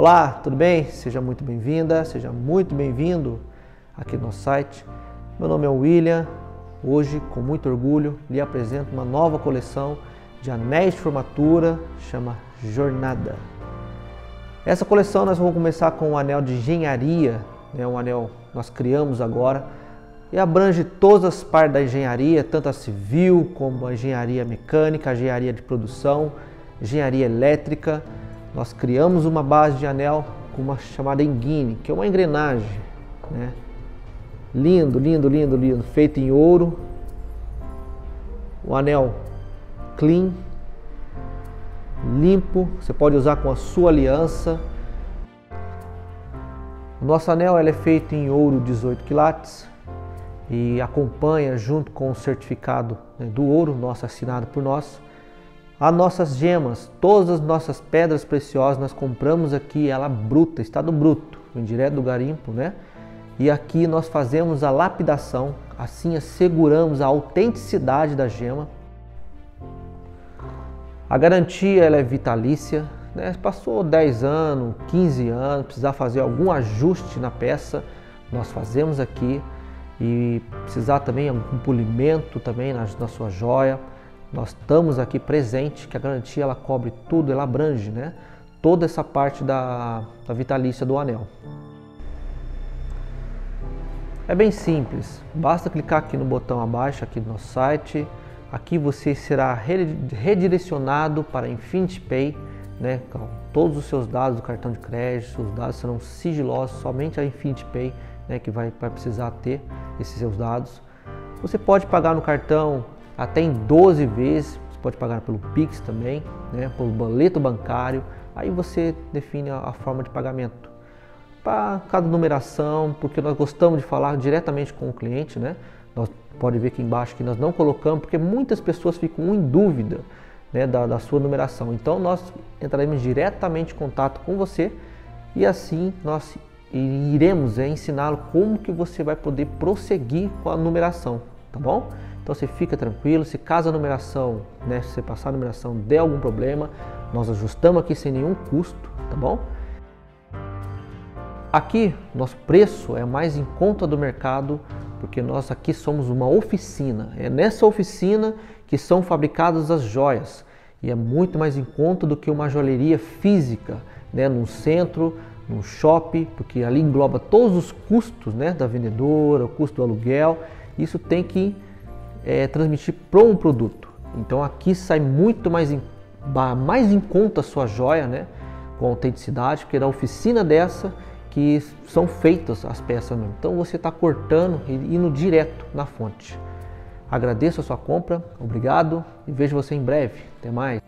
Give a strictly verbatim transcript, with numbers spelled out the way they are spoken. Olá, tudo bem? Seja muito bem-vinda, seja muito bem-vindo aqui no nosso site. Meu nome é William. Hoje, com muito orgulho, lhe apresento uma nova coleção de anéis de formatura, chama Jornada. Essa coleção nós vamos começar com um anel de engenharia, né? Um anel que nós criamos agora e abrange todas as partes da engenharia, tanto a civil como a engenharia mecânica, a engenharia de produção, engenharia elétrica. Nós criamos uma base de anel com uma chamada enguine, que é uma engrenagem, né? Lindo, lindo, lindo, lindo, feito em ouro, o anel clean, limpo, você pode usar com a sua aliança. O nosso anel ele é feito em ouro dezoito quilates e acompanha junto com o certificado, né, do ouro, nosso assinado por nós. As nossas gemas, todas as nossas pedras preciosas nós compramos aqui, ela bruta, estado bruto, vem direto do garimpo, né? E aqui nós fazemos a lapidação, assim asseguramos a autenticidade da gema. A garantia ela é vitalícia, né? Passou dez anos, quinze anos, precisar fazer algum ajuste na peça, nós fazemos aqui. E precisar também algum polimento também na, na sua joia, nós estamos aqui presente, que a garantia ela cobre tudo, ela abrange, né? Toda essa parte da, da vitalícia do anel. É bem simples, basta clicar aqui no botão abaixo aqui do nosso site. Aqui você será redirecionado para InfinitPay, né? Com todos os seus dados do cartão de crédito, os dados serão sigilosos, somente a InfinitPay, né, que vai, vai precisar ter esses seus dados. Você pode pagar no cartão até em doze vezes, você pode pagar pelo Pix também, né, pelo boleto bancário, aí você define a, a forma de pagamento. Para cada numeração, porque nós gostamos de falar diretamente com o cliente, né? Nós pode ver aqui embaixo que nós não colocamos, porque muitas pessoas ficam em dúvida, né, da, da sua numeração. Então nós entraremos diretamente em contato com você e assim nós iremos é, ensiná-lo como que você vai poder prosseguir com a numeração, tá bom? Então você fica tranquilo, se caso a numeração, né, se você passar a numeração der algum problema, nós ajustamos aqui sem nenhum custo, tá bom? Aqui nosso preço é mais em conta do mercado, porque nós aqui somos uma oficina. É nessa oficina que são fabricadas as joias e é muito mais em conta do que uma joalheria física, né, num centro, num shopping, porque ali engloba todos os custos, né, da vendedora, o custo do aluguel. Isso tem que é, transmitir para um produto. Então aqui sai muito mais em, mais em conta a sua joia, né, com autenticidade, porque é da oficina dessa que são feitas as peças mesmo. Então você está cortando e indo direto na fonte. Agradeço a sua compra, obrigado e vejo você em breve. Até mais.